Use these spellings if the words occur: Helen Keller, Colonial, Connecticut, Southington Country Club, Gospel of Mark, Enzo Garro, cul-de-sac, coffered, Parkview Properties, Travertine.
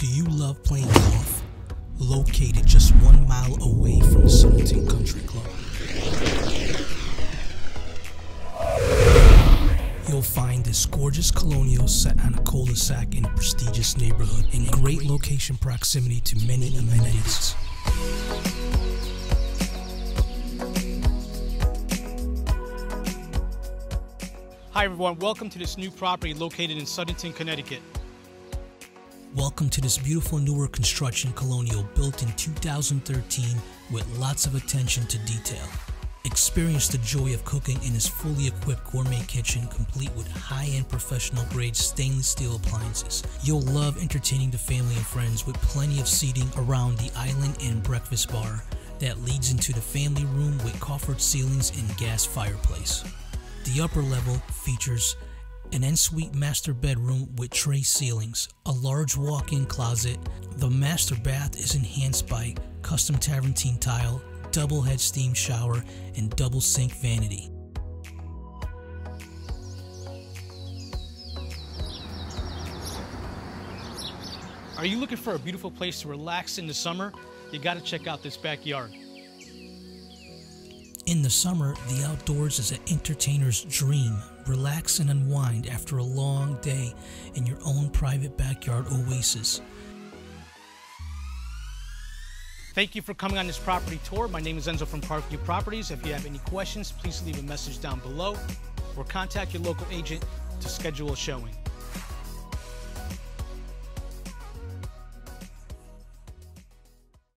Do you love playing golf? Located just 1 mile away from Southington Country Club, you'll find this gorgeous colonial set on a cul-de-sac in a prestigious neighborhood in great location proximity to many amenities. Hi everyone, welcome to this new property located in Southington, Connecticut. Welcome to this beautiful newer construction colonial built in 2013 with lots of attention to detail. Experience the joy of cooking in this fully equipped gourmet kitchen complete with high-end professional grade stainless steel appliances. You'll love entertaining the family and friends with plenty of seating around the island and breakfast bar that leads into the family room with coffered ceilings and gas fireplace. The upper level features an ensuite master bedroom with tray ceilings, a large walk-in closet. The master bath is enhanced by custom Travertine tile, double head steam shower, and double sink vanity. Are you looking for a beautiful place to relax in the summer? You gotta check out this backyard. In the summer, the outdoors is an entertainer's dream. Relax and unwind after a long day in your own private backyard oasis. Thank you for coming on this property tour. My name is Enzo from Parkview Properties. If you have any questions, please leave a message down below or contact your local agent to schedule a showing.